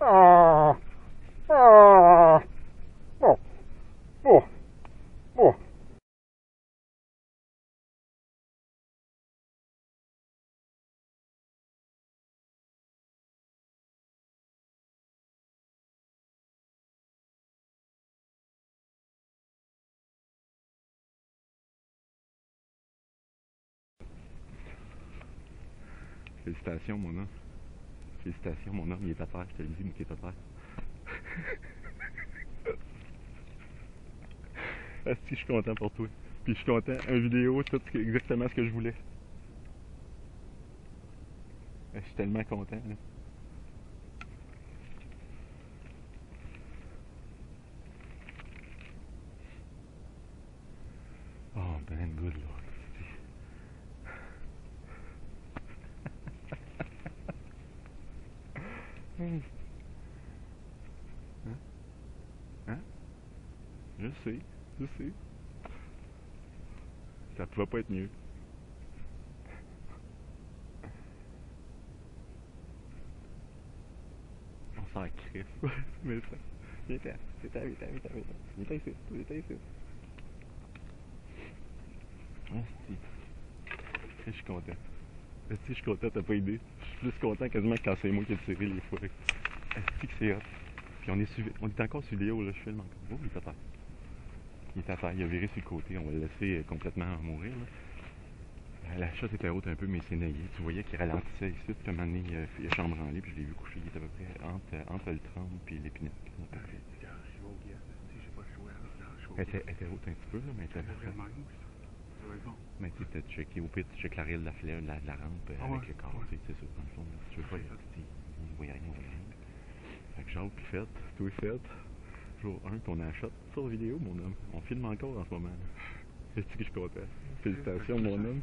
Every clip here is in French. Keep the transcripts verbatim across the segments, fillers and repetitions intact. ah, ah, mop, mop, mop. Félicitations, mon homme. Félicitations, mon homme. Il est à terre, je te le dis, mais il est à terre. Est-ce que je suis content pour toi? Puis je suis content. Une vidéo, tout exactement ce que je voulais. Je suis tellement content, là. Oh, man, good lord. Hein? Hein? Je sais, je sais. Ça pouvait pas être mieux. On s'en crisse. Mais ça. Viens t'en, viens t'en, viens t'en, viens t'en, viens t'en ici, viens t'en ici. Merci. Je suis content. Si je suis content, t'as pas idée. Je suis plus content quasiment que quand c'est moi qui ai tiré les fois. Est-ce que c'est hot? Puis on est suivi. On est encore sur Léo, là, je filme encore. Oh, il est à terre. Il est à terre, il a viré sur le côté, on va le laisser complètement mourir. Là. La chatte était haute un peu, mais c'est naillé. Tu voyais qu'il ralentissait ici, puis à un moment donné, il a chambranlé, puis je l'ai vu coucher. Il était à peu près entre, entre le tremble et l'épinette. Elle était haute un petit peu, là, mais elle était vraiment. Mais tu sais, tu checkes, au pire, tu checkes l'arrière de la flèche, de la, la rampe euh, ah ouais, avec le corps, ouais. C'est sûr, dans le fond, si tu veux pas, il voyait rien, il voyait rien. Fait que genre, puis fait, tout est fait. Jour un, puis on achète sur vidéo, mon homme. On filme encore en ce moment. Est-ce que je suis content? Félicitations, mon homme.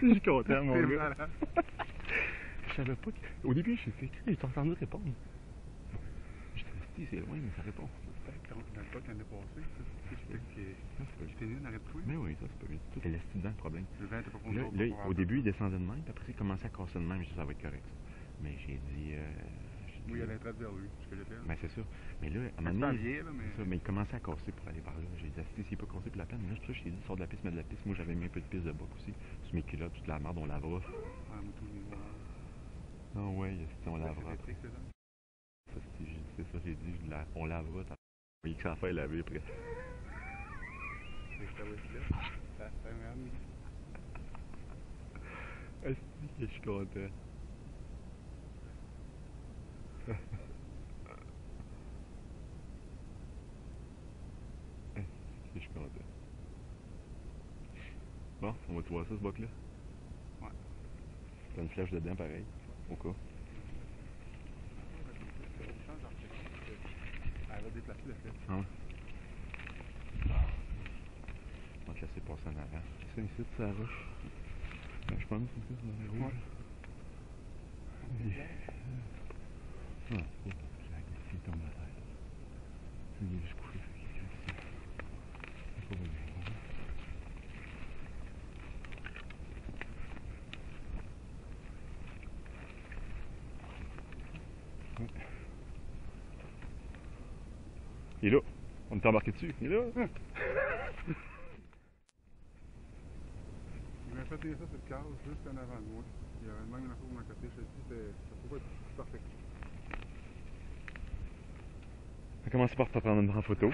Je suis content, mon gars. Je savais pas que... Au début, je suis écrit, j'ai entendu répondre. J'étais dit, c'est loin, mais ça répond. Dans le temps, l'année passée, j'étais né dans le trou. Mais oui, ça se peut. Tout est l'esti dedans, le problème. Le vent était pas contre l'autre. Là, au début, il descendait de même, puis après, il commençait à casser de même. Je dis, ça va être correct. Mais j'ai dit. Oui, il allait être vers lui, ce que je fais. Mais c'est sûr. Mais là, à un moment donné. Mais il commençait à casser pour aller par là. J'ai dit, si s'il n'est pas cassé pour la peine, là, je t'ai dit, sors de la piste, mets de la piste. Moi, j'avais mis un peu de piste de boc aussi. Tu mets culottes, toute la merde, on lavera. Ah, moi, tout le monde. Ah, ouais, on lavera. C'est ça, j'ai dit, on lavera. Il s'en fait laver après. Est-ce que je suis content? Est-ce que je suis content? Bon, on va te voir ça, ce boc-là? Ouais. T'as une flèche dedans, pareil, au cas. Elle va déplacer la flèche. Ah ouais. On va te laisser passer en avant. C'est ici, ça roche. Ben, je pense que c'est ça, c'est rouge. Ah, c'est bon. Il tombe à terre. Il est juste couché. Il est pas bien. Il est là, on est embarqué dessus, il est là! Il m'a fait tirer ça cette case juste en avant de moi. Il y avait même une affaire de mon côté, je te dis, ça peut pas être parfait. On va commencer par te prendre une grande photo.